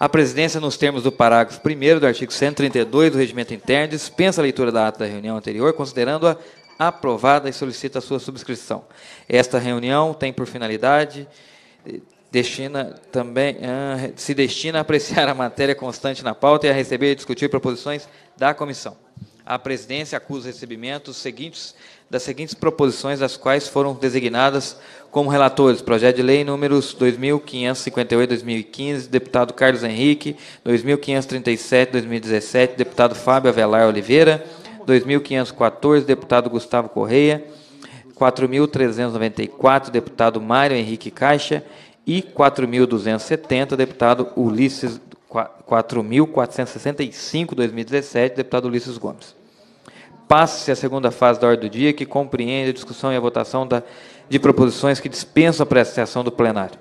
A presidência, nos termos do parágrafo 1º do artigo 132 do Regimento Interno, dispensa a leitura da ata da reunião anterior, considerando-a aprovada e solicita a sua subscrição. Esta reunião tem por finalidade... se destina a apreciar a matéria constante na pauta e a receber e discutir proposições da comissão. A presidência acusa o recebimento das seguintes proposições, das quais foram designadas como relatores: projeto de lei números 2558/2015, deputado Carlos Henrique, 2537/2017, deputado Fábio Avelar Oliveira, 2514, deputado Gustavo Correia, 4.394, deputado Mário Henrique Caixa, e 4.270, deputado Ulysses, 4.465, 2017, deputado Ulysses Gomes. Passa-se a segunda fase da ordem do dia, que compreende a discussão e a votação de proposições que dispensam a apreciação do plenário.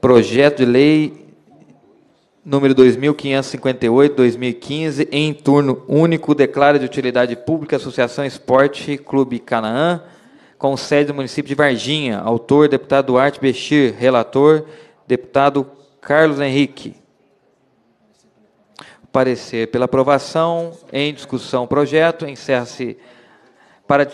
Projeto de lei número 2558/2015, em turno único, declara de utilidade pública a Associação Esporte Clube Canaã, com sede do município de Varginha. Autor, deputado Duarte Bechir. Relator, deputado Carlos Henrique. Parecer pela aprovação. Em discussão o projeto. Encerra-se para...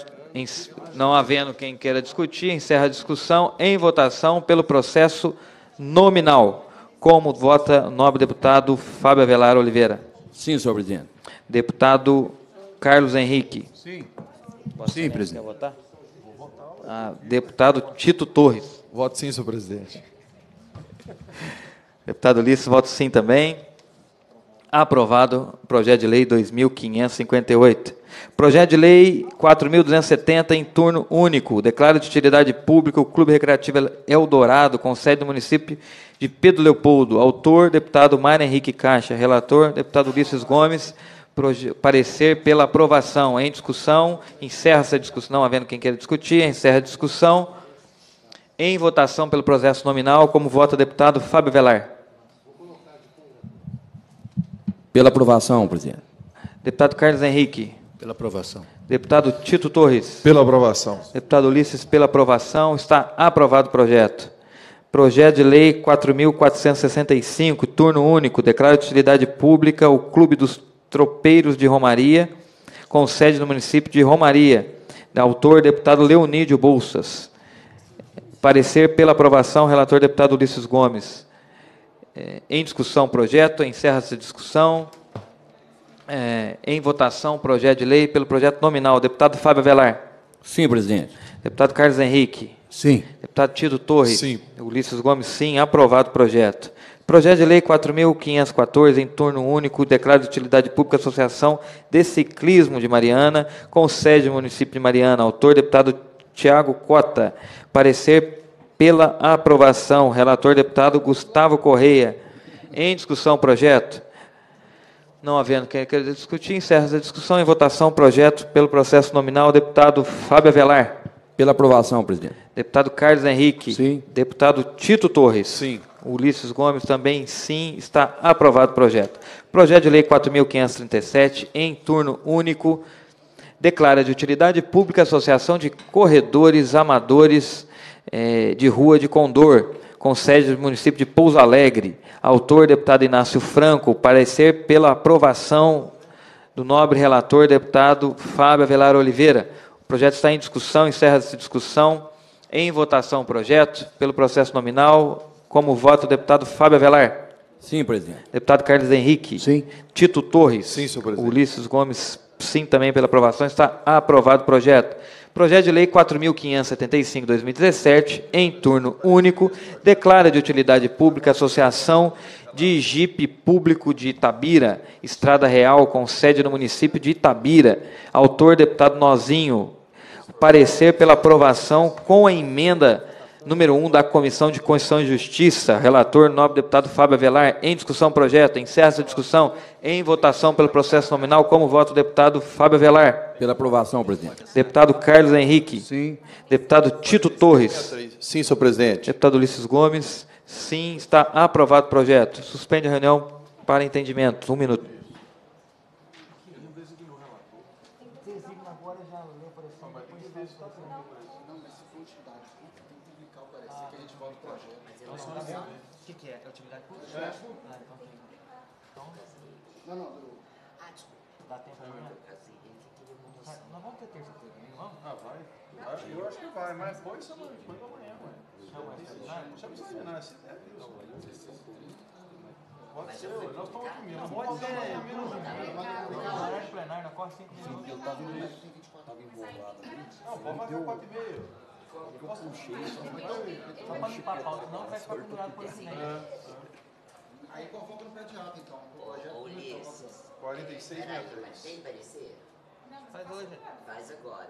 Não havendo quem queira discutir, encerra a discussão. Em votação pelo processo nominal. Como vota o nobre deputado Fábio Avelar Oliveira? Sim, senhor presidente. Deputado Carlos Henrique? Sim. Sim, presidente. Quer votar? Vou votar. Deputado Tito Torres? Voto sim, senhor presidente. Deputado Ulisses, voto sim também. Aprovado o projeto de lei 2558. Projeto de lei 4.270, em turno único. Declara de utilidade pública o Clube Recreativo Eldorado, com sede do município de Pedro Leopoldo. Autor, deputado Mário Henrique Caixa. Relator, deputado Ulysses Gomes. Parecer pela aprovação. Em discussão, encerra-se a discussão. Não havendo quem queira discutir, encerra a discussão. Em votação pelo processo nominal, como vota o deputado Fábio Avelar? Pela aprovação, presidente. Deputado Carlos Henrique? Pela aprovação. Deputado Tito Torres? Pela aprovação. Deputado Ulisses, pela aprovação. Está aprovado o projeto. Projeto de lei 4.465, turno único. Declara de utilidade pública o Clube dos Tropeiros de Romaria, com sede no município de Romaria. Autor, deputado Leonídio Bolsas. Parecer pela aprovação, relator, deputado Ulisses Gomes. Em discussão o projeto, encerra-se a discussão. Em votação o projeto de lei pelo projeto nominal. Deputado Fábio Avelar? Sim, presidente. Deputado Carlos Henrique? Sim. Deputado Tito Torres? Sim. Ulisses Gomes, sim. Aprovado o projeto. Projeto de lei 4.514, em turno único, declara de utilidade pública a Associação de Ciclismo de Mariana, com sede no município de Mariana. Autor, deputado Tiago Cota. Parecer pela aprovação. Relator, deputado Gustavo Correia. Em discussão, projeto. Não havendo quem queira discutir, encerra a discussão. Em votação, projeto pelo processo nominal. Deputado Fábio Avelar. Pela aprovação, presidente. Deputado Carlos Henrique. Sim. Deputado Tito Torres. Sim. Ulisses Gomes também, sim. Está aprovado o projeto. Projeto de lei 4.537, em turno único, declara de utilidade pública a Associação de Corredores Amadores de Rua de Condor, com sede do município de Pouso Alegre. Autor, deputado Inácio Franco. Parecer pela aprovação do nobre relator, deputado Fábio Avelar Oliveira. O projeto está em discussão, encerra-se a discussão. Em votação o projeto, pelo processo nominal, como vota o deputado Fábio Avelar? Sim, presidente. Deputado Carlos Henrique? Sim. Tito Torres? Sim, senhor presidente. Ulisses Gomes, sim, também pela aprovação. Está aprovado o projeto. Projeto de lei 4.575/2017, em turno único, declara de utilidade pública a Associação de Jipe Público de Itabira, Estrada Real, com sede no município de Itabira. Autor, deputado Nozinho. Parecer pela aprovação com a emenda número 1 da Comissão de Constituição e Justiça. Relator, nobre deputado Fábio Avelar. Em discussão, projeto. Encerra-se a discussão. Em votação pelo processo nominal, como vota o deputado Fábio Avelar? Pela aprovação, presidente. Deputado Carlos Henrique? Sim. Deputado Tito Torres? Sim, senhor presidente. Deputado Ulisses Gomes? Sim, está aprovado o projeto. Suspende a reunião para entendimento. 1 minuto. principal do projeto. Mas então, o que é? É atividade pública? É. Ah, então ok. Então, não. Ah, desculpa. Dá tempo para mim? Assim, ele queria uma noção. Nós vamos ter terça-feira, não vamos? Ah, vai. Eu acho que vai, mas põe isso amanhã, Chama isso amanhã, se der, pode ser, nós estamos comigo. Não, pode ser. Na hora de plenário, na corte 5 minutos. Eu estava embolado. Não, pode marcar 4h30. Eu posso mexer, só para limpar a pauta, não vai ficar pendurado por assim. Aí convoca no pé de rato, então. O Ulisses. 46 metros. Mas tem que parecer? Faz hoje. Faz agora.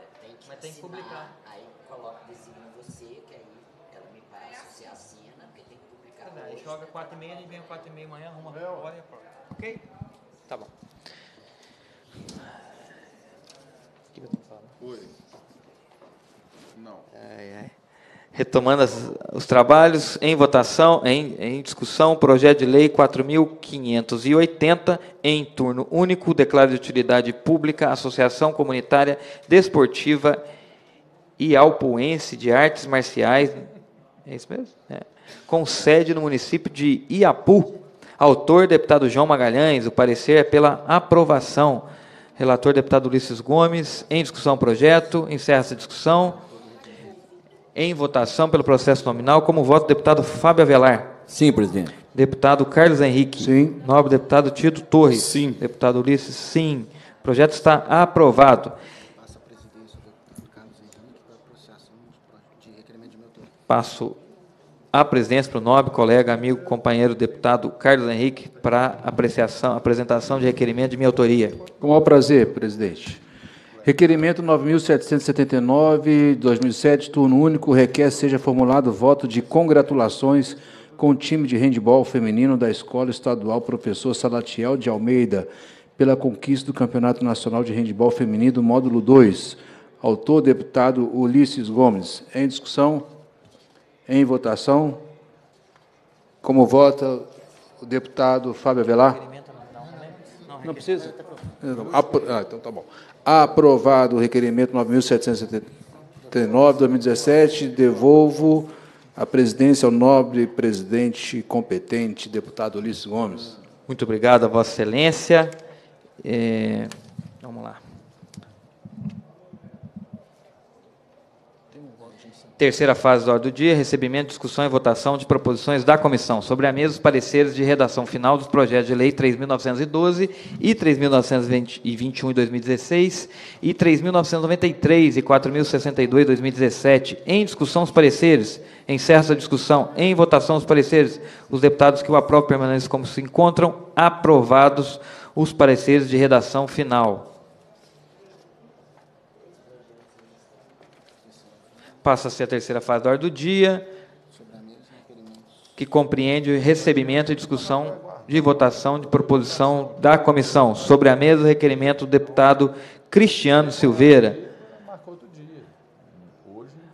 Tem que publicar. Aí coloca, designa você, que aí ela me passa, você assina, porque tem que publicar. Aí joga 4h30, ele vem 4h30 amanhã, arruma a hora e a prova. Ok? Tá bom. O que eu estou falando? Oi. Não. Retomando os trabalhos, em votação, em discussão, projeto de lei 4.580, em turno único, declara de utilidade pública a Associação Comunitária desportiva Ialpoense de Artes Marciais, é isso mesmo? É. Com sede no município de Iapu. Autor, deputado João Magalhães, o parecer é pela aprovação. Relator, deputado Ulysses Gomes. Em discussão, projeto. Encerra-se a discussão. Em votação pelo processo nominal, como voto, deputado Fábio Avelar. Sim, presidente. Deputado Carlos Henrique. Sim. Nobre deputado Tito Torres. Sim. Deputado Ulysses, sim. O projeto está aprovado. Passa a presidência do deputado Carlos Henrique para a apreciação de requerimento de meu tempo. Passo a presidência para o nobre colega, amigo, companheiro, deputado Carlos Henrique, para apreciação, apresentação de requerimento de minha autoria. Com o maior prazer, presidente. Requerimento 9.779, 2007, turno único, requer seja formulado voto de congratulações com o time de handebol feminino da Escola Estadual Professor Salatiel de Almeida, pela conquista do Campeonato Nacional de Handebol Feminino, módulo 2. Autor, deputado Ulysses Gomes. Em discussão. Em votação, como vota o deputado Fábio Avelar? Não precisa? Então tá bom. Aprovado o requerimento 9.779, 2017, devolvo a presidência ao nobre presidente competente, deputado Ulysses Gomes. Muito obrigado, Vossa Excelência. Vamos lá. Terceira fase da ordem do dia, recebimento, discussão e votação de proposições da comissão. Sobre a mesa, os pareceres de redação final dos projetos de lei 3.912 e 3.921 de 2016 e 3.993 e 4.062 de 2017. Em discussão, os pareceres. Encerra a discussão. Em votação, os pareceres. Os deputados que o aprovam permanecem como se encontram. Aprovados os pareceres de redação final. Passa-se a terceira fase da ordem do dia, que compreende o recebimento e discussão de votação de proposição da comissão. Sobre a mesa, o requerimento do deputado Cristiano Silveira.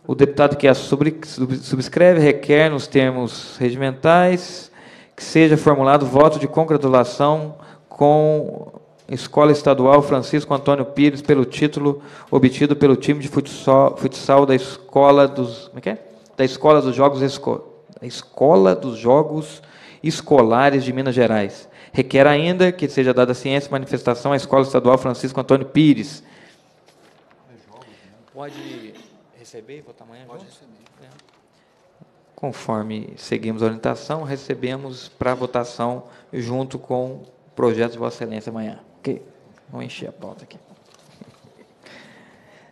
O deputado que a subscreve requer, nos termos regimentais, que seja formulado voto de congratulação com Escola Estadual Francisco Antônio Pires pelo título obtido pelo time de futsal da Escola dos, Escola dos Jogos Escolares de Minas Gerais. Requer ainda que seja dada a ciência e manifestação à Escola Estadual Francisco Antônio Pires. Pode receber e votar amanhã? Pode receber. É. Conforme seguimos a orientação, recebemos para votação junto com o projeto de Vossa Excelência amanhã. Ok, vou encher a pauta aqui.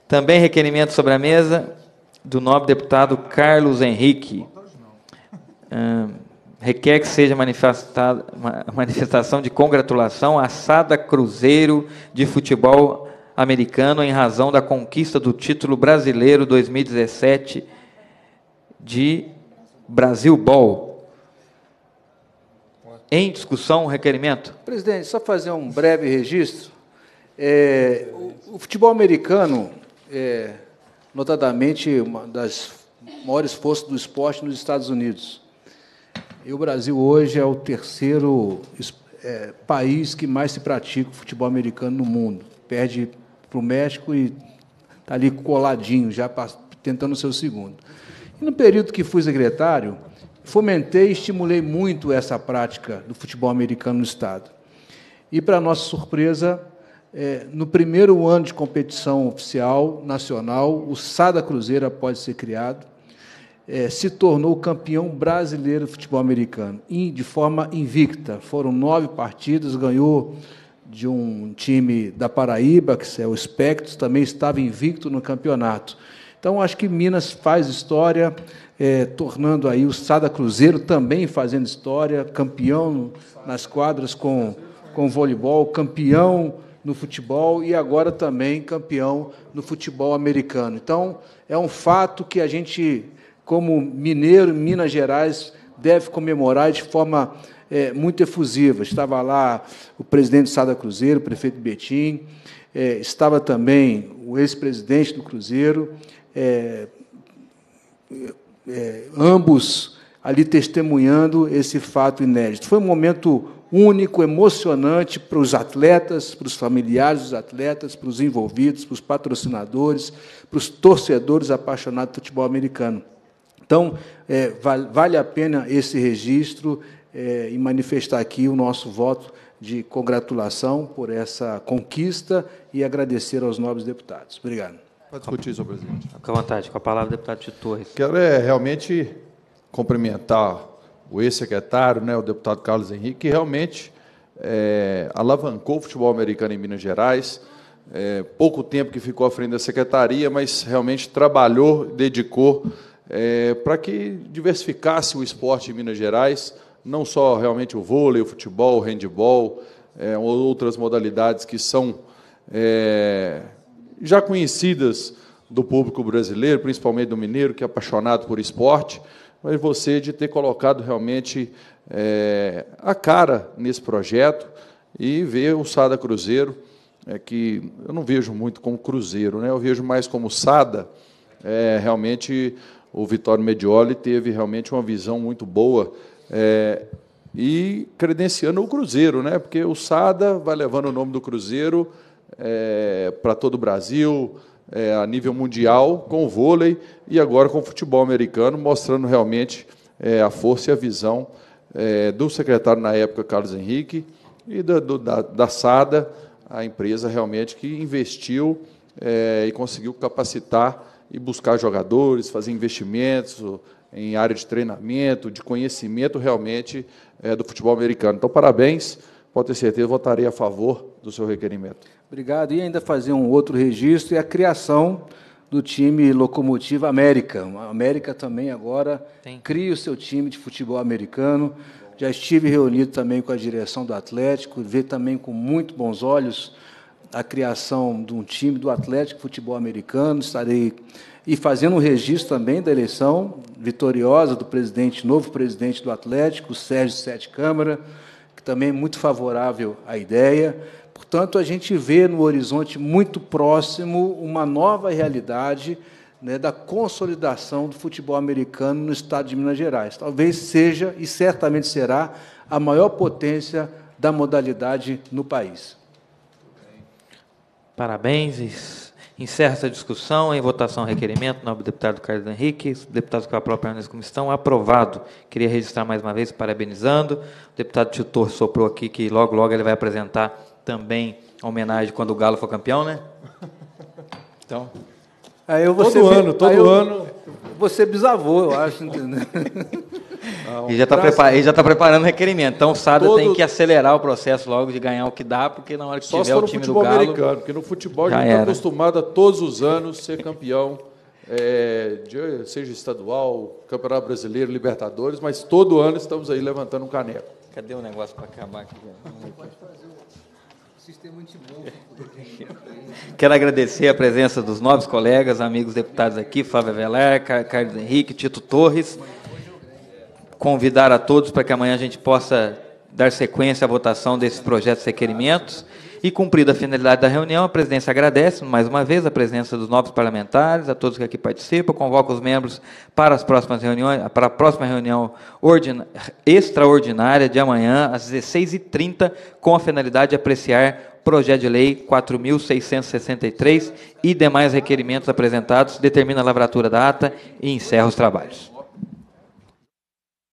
Também requerimento sobre a mesa do nobre deputado Carlos Henrique. Requer que seja manifestação de congratulação à Sada Cruzeiro de futebol americano em razão da conquista do título brasileiro 2017 de Brasil Bowl. Em discussão, o requerimento. Presidente, só fazer um breve registro. O futebol americano é, notadamente, uma das maiores forças do esporte nos Estados Unidos. E o Brasil hoje é o terceiro país que mais se pratica o futebol americano no mundo. Perde para o México e está ali coladinho, já tentando o seu segundo. E no período que fui secretário, fomentei e estimulei muito essa prática do futebol americano no Estado. E, para nossa surpresa, no primeiro ano de competição oficial nacional, o Sada Cruzeiro, após ser criado, se tornou campeão brasileiro de futebol americano, de forma invicta. Foram 9 partidas, ganhou de um time da Paraíba, que é o Spectos, também estava invicto no campeonato. Então, acho que Minas faz história, tornando aí o Sada Cruzeiro também fazendo história, campeão nas quadras com voleibol, campeão no futebol e agora também campeão no futebol americano. Então, é um fato que a gente, como mineiro, Minas Gerais, deve comemorar de forma muito efusiva. Estava lá o presidente do Sada Cruzeiro, o prefeito Betim, estava também o ex-presidente do Cruzeiro, ambos ali testemunhando esse fato inédito. Foi um momento único, emocionante para os atletas, para os familiares dos atletas, para os envolvidos, para os patrocinadores, para os torcedores apaixonados por futebol americano. Então, vale a pena esse registro e manifestar aqui o nosso voto de congratulação por essa conquista e agradecer aos nobres deputados. Obrigado. Pode discutir, senhor presidente. Fica à vontade. Com a palavra, deputado Tito Torres. Quero realmente cumprimentar o ex-secretário, o deputado Carlos Henrique, que realmente alavancou o futebol americano em Minas Gerais. Pouco tempo que ficou à frente da secretaria, mas realmente trabalhou, dedicou para que diversificasse o esporte em Minas Gerais, não só realmente o vôlei, o futebol, o handebol, outras modalidades que são já conhecidas do público brasileiro, principalmente do mineiro, que é apaixonado por esporte, mas você de ter colocado realmente a cara nesse projeto e ver o Sada Cruzeiro, que eu não vejo muito como Cruzeiro, eu vejo mais como Sada. Realmente, o Vitório Medioli teve realmente uma visão muito boa e credenciando o Cruzeiro, porque o Sada vai levando o nome do Cruzeiro para todo o Brasil, a nível mundial, com o vôlei e agora com o futebol americano, mostrando realmente a força e a visão do secretário, na época, Carlos Henrique, e da Sada, a empresa realmente que investiu e conseguiu capacitar e buscar jogadores, fazer investimentos em área de treinamento, de conhecimento realmente do futebol americano. Então, parabéns, pode ter certeza, votarei a favor do seu requerimento. Obrigado. E ainda fazer um outro registro, é a criação do time Locomotiva América. A América também agora cria o seu time de futebol americano. Já estive reunido também com a direção do Atlético, vê também com muito bons olhos a criação de um time do Atlético Futebol Americano, estarei fazendo um registro também da eleição vitoriosa do presidente, novo presidente do Atlético, Sérgio Sete Câmara, que também é muito favorável à ideia. Portanto, a gente vê no horizonte muito próximo uma nova realidade da consolidação do futebol americano no estado de Minas Gerais. Talvez seja, e certamente será, a maior potência da modalidade no país. Parabéns. Encerra essa discussão. Em votação, requerimento, nobre deputado Carlos Henrique, deputados que aprovaram na comissão, aprovado. Queria registrar mais uma vez, parabenizando. O deputado Tito Torres soprou aqui que logo, logo ele vai apresentar também a homenagem quando o Galo for campeão, Então, todo ano. Você bisavô, eu acho, entendeu? Ele já está preparando o requerimento. Então, o Sada tem que acelerar o processo logo de ganhar o que dá, porque na hora que tiver o time do Galo... Só se for no futebol americano, porque no futebol a gente está acostumado a todos os anos ser campeão, seja estadual, campeonato brasileiro, Libertadores, mas todo ano estamos aí levantando um caneco. Cadê o negócio para acabar aqui? Você pode fazer o sistema antibol. Quero agradecer a presença dos novos colegas, amigos deputados aqui, Fábio Avelar, Carlos Henrique, Tito Torres... Convidar a todos para que amanhã a gente possa dar sequência à votação desses projetos e requerimentos. E, cumprida a finalidade da reunião, a presidência agradece, mais uma vez, a presença dos novos parlamentares, a todos que aqui participam, convoca os membros para as próximas reuniões, para a próxima reunião extraordinária de amanhã, às 16h30, com a finalidade de apreciar projeto de lei 4.663 e demais requerimentos apresentados, determina a lavratura da ata e encerra os trabalhos.